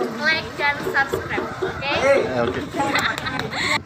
like dan subscribe, oke? Oke.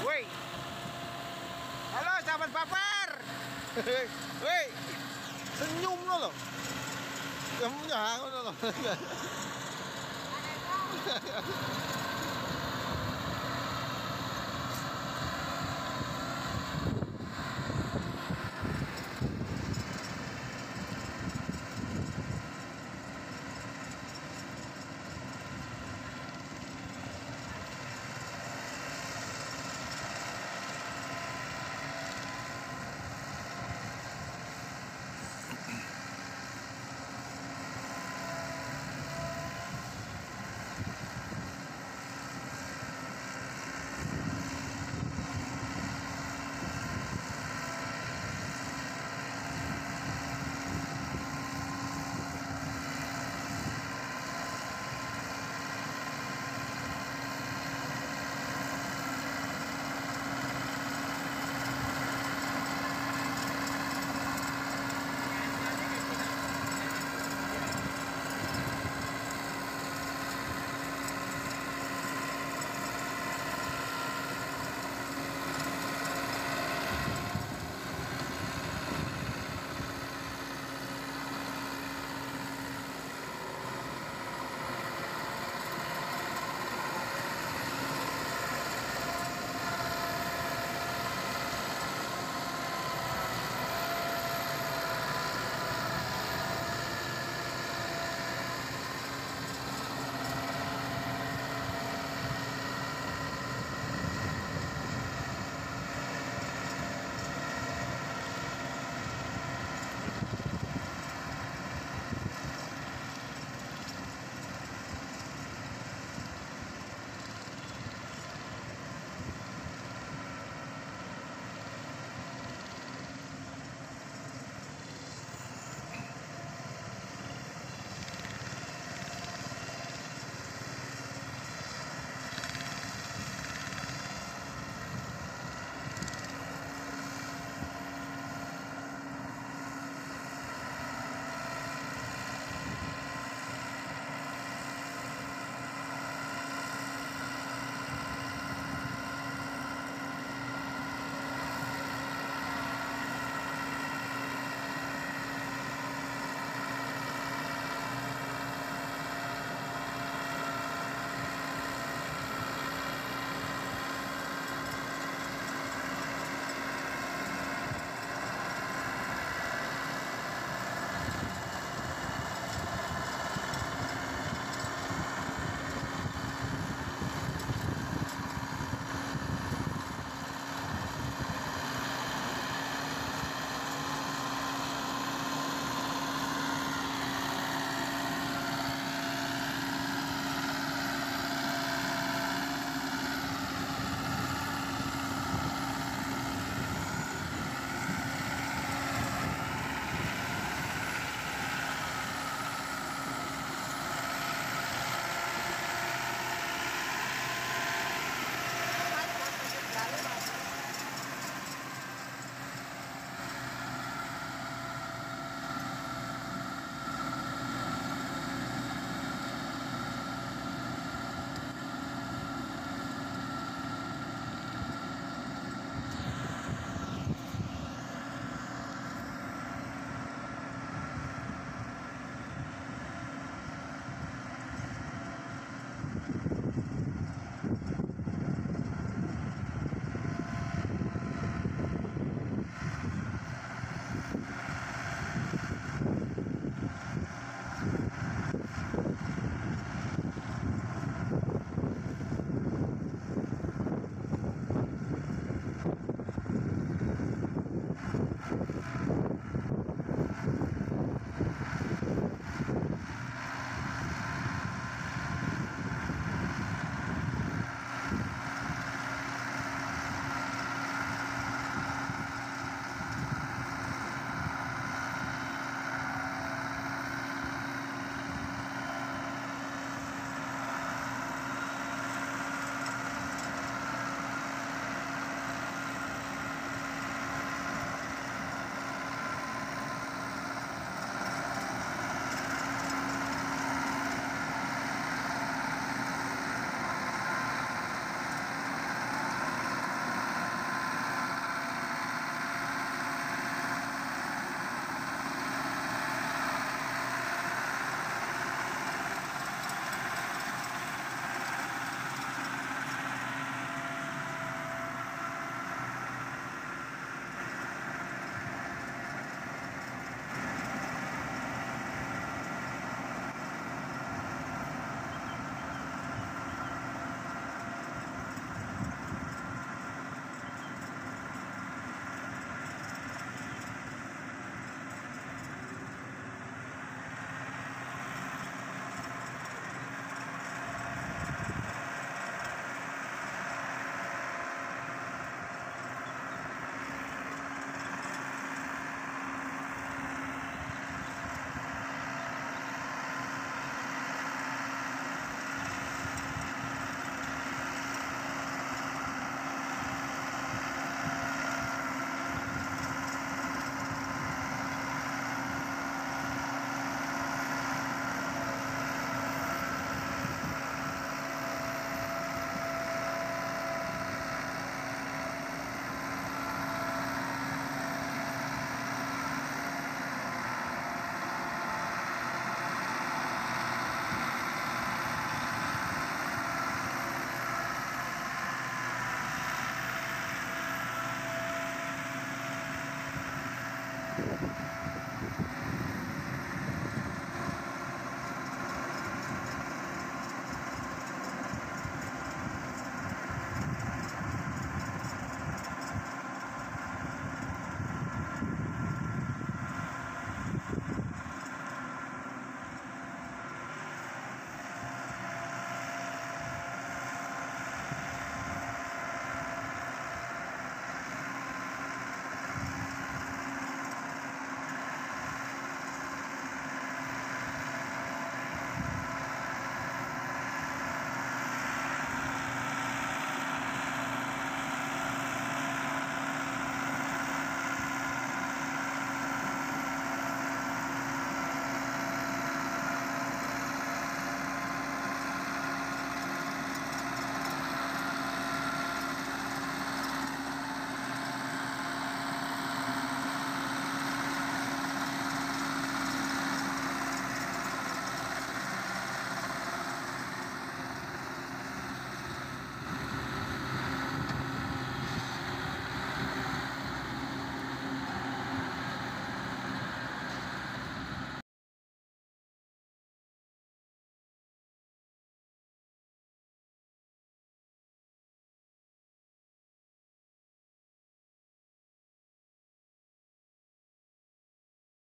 Woi. Halo sahabat baper. Woi. Senyum lo loh. Senyumnya ngono loh.